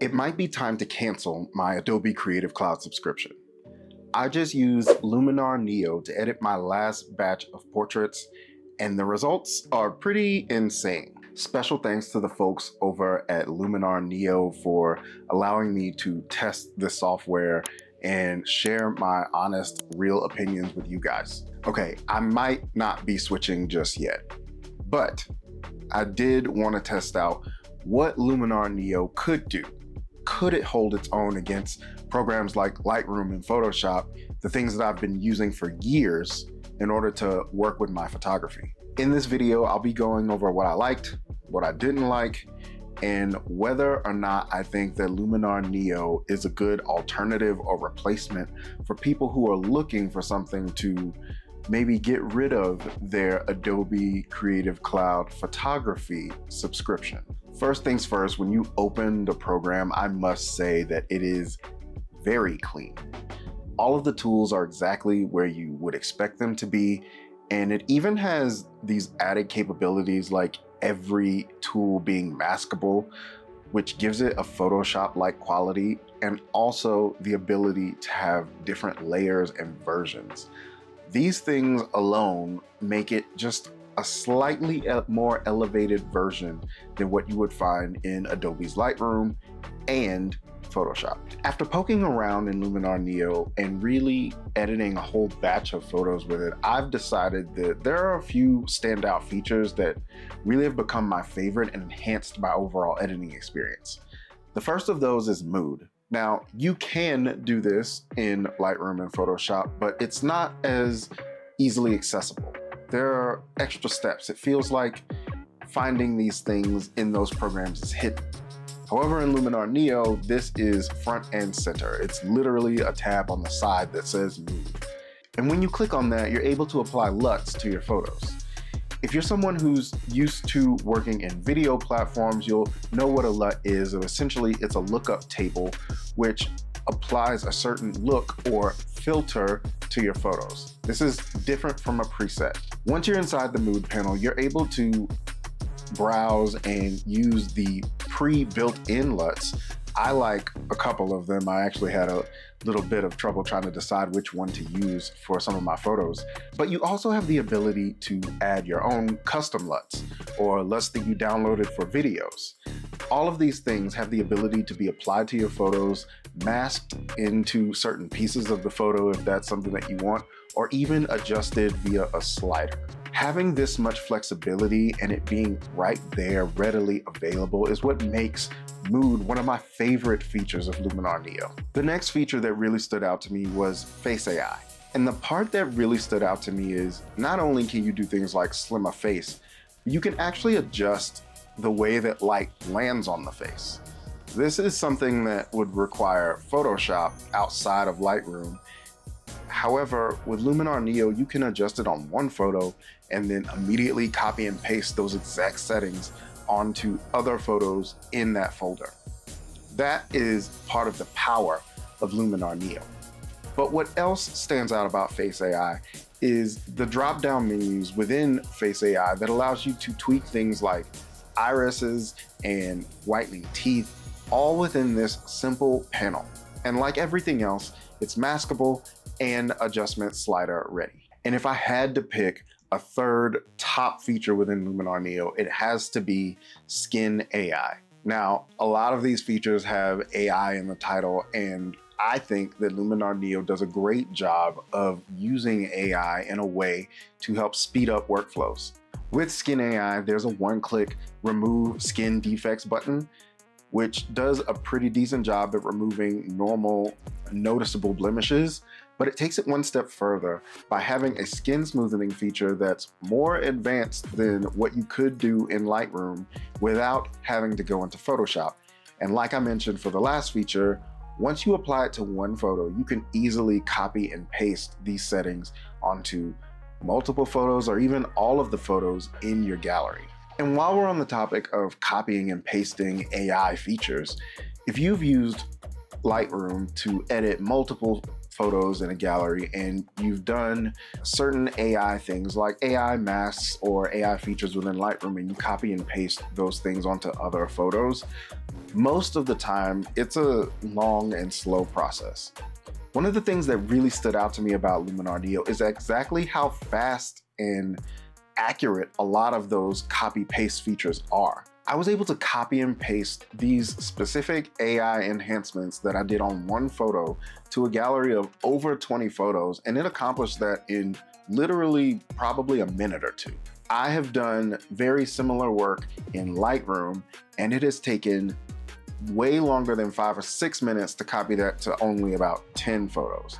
it might be time to cancel my Adobe Creative Cloud subscription. I just used Luminar Neo to edit my last batch of portraits, and the results are pretty insane. Special thanks to the folks over at Luminar Neo for allowing me to test this software and share my honest, real opinions with you guys. Okay, I might not be switching just yet, but I did want to test out what Luminar Neo could do. Could it hold its own against programs like Lightroom and Photoshop, the things that I've been using for years in order to work with my photography? In this video, I'll be going over what I liked, what I didn't like, and whether or not I think that Luminar Neo is a good alternative or replacement for people who are looking for something to maybe get rid of their Adobe Creative Cloud photography subscription. First things first, when you open the program, I must say that it is very clean. All of the tools are exactly where you would expect them to be, and it even has these added capabilities like every tool being maskable, which gives it a Photoshop-like quality, and also the ability to have different layers and versions. These things alone make it just a slightly more elevated version than what you would find in Adobe's Lightroom and Photoshop. After poking around in Luminar Neo and really editing a whole batch of photos with it, I've decided that there are a few standout features that really have become my favorite and enhanced my overall editing experience. The first of those is mood. Now, you can do this in Lightroom and Photoshop, but it's not as easily accessible. There are extra steps. It feels like finding these things in those programs is hidden. However, in Luminar Neo, this is front and center. It's literally a tab on the side that says Move. And when you click on that, you're able to apply LUTs to your photos. If you're someone who's used to working in video platforms, you'll know what a LUT is. And essentially, it's a lookup table which applies a certain look or filter to your photos. This is different from a preset. Once you're inside the Mood panel, you're able to browse and use the pre-built-in LUTs. I like a couple of them. I actually had a little bit of trouble trying to decide which one to use for some of my photos. But you also have the ability to add your own custom LUTs or LUTs that you downloaded for videos. All of these things have the ability to be applied to your photos, masked into certain pieces of the photo if that's something that you want, or even adjusted via a slider. Having this much flexibility and it being right there, readily available, is what makes Mood one of my favorite features of Luminar Neo. The next feature that really stood out to me was Face AI. And the part that really stood out to me is not only can you do things like slim a face, you can actually adjust the way that light lands on the face. This is something that would require Photoshop outside of Lightroom. However, with Luminar Neo, you can adjust it on one photo and then immediately copy and paste those exact settings onto other photos in that folder. That is part of the power of Luminar Neo. But what else stands out about Face AI is the drop-down menus within Face AI that allows you to tweak things like irises and whitening teeth, all within this simple panel. And like everything else, it's maskable and adjustment slider ready. And if I had to pick a third top feature within Luminar Neo, it has to be Skin AI. Now, a lot of these features have AI in the title, and I think that Luminar Neo does a great job of using AI in a way to help speed up workflows. With Skin AI, there's a one-click remove skin defects button, which does a pretty decent job at removing normal, noticeable blemishes, but it takes it one step further by having a skin smoothing feature that's more advanced than what you could do in Lightroom without having to go into Photoshop. And like I mentioned for the last feature, once you apply it to one photo, you can easily copy and paste these settings onto multiple photos or even all of the photos in your gallery. And while we're on the topic of copying and pasting AI features, if you've used Lightroom to edit multiple photos in a gallery and you've done certain AI things like AI masks or AI features within Lightroom, and you copy and paste those things onto other photos, most of the time it's a long and slow process. One of the things that really stood out to me about Luminar Neo is exactly how fast and accurate a lot of those copy paste features are. I was able to copy and paste these specific AI enhancements that I did on one photo to a gallery of over 20 photos, and it accomplished that in literally probably a minute or two. I have done very similar work in Lightroom, and it has taken way longer than 5 or 6 minutes to copy that to only about 10 photos.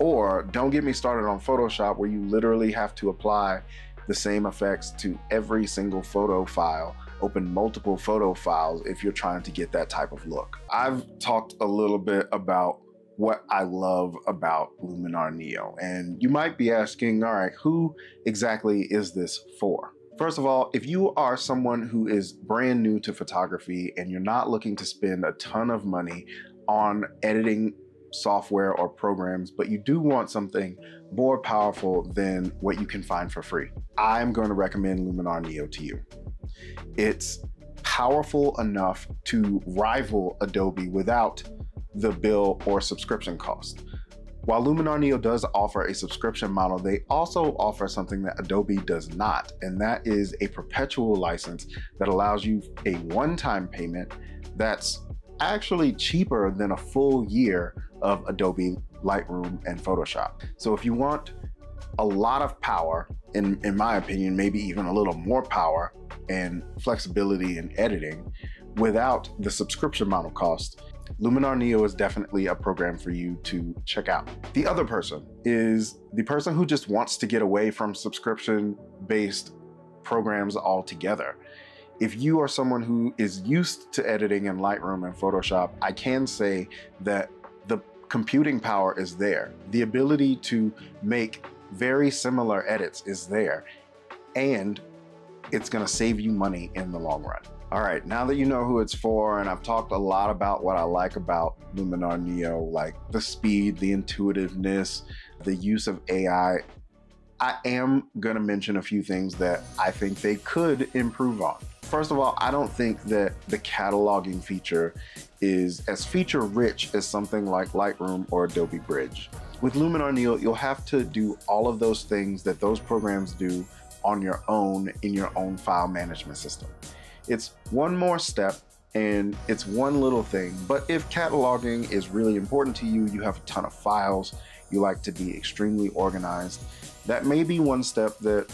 Or don't get me started on Photoshop, where you literally have to apply the same effects to every single photo file, open multiple photo files if you're trying to get that type of look. I've talked a little bit about what I love about Luminar Neo, and you might be asking, all right, who exactly is this for? First of all, if you are someone who is brand new to photography and you're not looking to spend a ton of money on editing software or programs, but you do want something more powerful than what you can find for free, I'm going to recommend Luminar Neo to you. It's powerful enough to rival Adobe without the bill or subscription cost. While Luminar Neo does offer a subscription model, they also offer something that Adobe does not, and that is a perpetual license that allows you a one-time payment that's actually cheaper than a full year of Adobe Lightroom and Photoshop. So if you want a lot of power, in my opinion, maybe even a little more power and flexibility in editing without the subscription model cost, Luminar Neo is definitely a program for you to check out. The other person is the person who just wants to get away from subscription-based programs altogether. If you are someone who is used to editing in Lightroom and Photoshop, I can say that the computing power is there. The ability to make very similar edits is there, and it's gonna save you money in the long run. All right, now that you know who it's for, and I've talked a lot about what I like about Luminar Neo, like the speed, the intuitiveness, the use of AI, I am gonna mention a few things that I think they could improve on. First of all, I don't think that the cataloging feature is as feature rich as something like Lightroom or Adobe Bridge. With Luminar Neo, you'll have to do all of those things that those programs do on your own in your own file management system. It's one more step and it's one little thing, but if cataloging is really important to you, you have a ton of files, you like to be extremely organized, that may be one step that,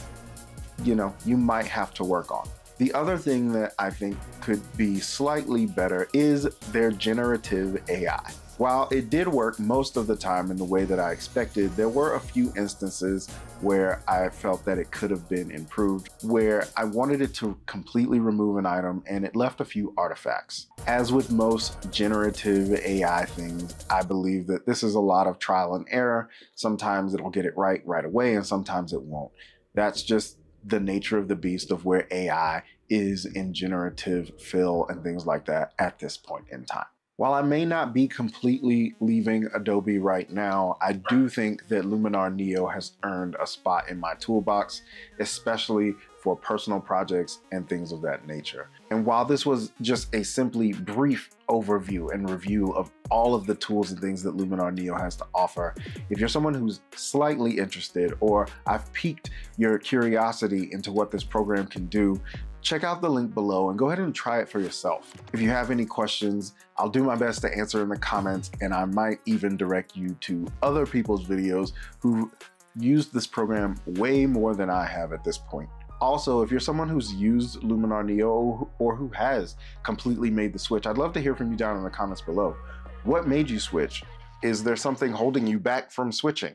you know, you might have to work on. The other thing that I think could be slightly better is their generative AI. While it did work most of the time in the way that I expected, there were a few instances where I felt that it could have been improved, where I wanted it to completely remove an item and it left a few artifacts. As with most generative AI things, I believe that this is a lot of trial and error. Sometimes it'll get it right away and sometimes it won't. That's just the nature of the beast of where AI is in generative fill and things like that at this point in time. While I may not be completely leaving Adobe right now, I do think that Luminar Neo has earned a spot in my toolbox, especially for personal projects and things of that nature. And while this was just a simply brief overview and review of all of the tools and things that Luminar Neo has to offer, if you're someone who's slightly interested or I've piqued your curiosity into what this program can do, check out the link below and go ahead and try it for yourself. If you have any questions, I'll do my best to answer in the comments, and I might even direct you to other people's videos who've used this program way more than I have at this point. Also, if you're someone who's used Luminar Neo or who has completely made the switch, I'd love to hear from you down in the comments below. What made you switch? Is there something holding you back from switching?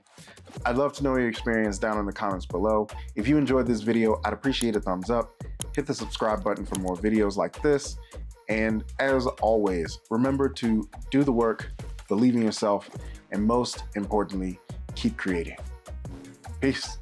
I'd love to know your experience down in the comments below. If you enjoyed this video, I'd appreciate a thumbs up. Hit the subscribe button for more videos like this. And as always, remember to do the work, believe in yourself, and most importantly, keep creating. Peace.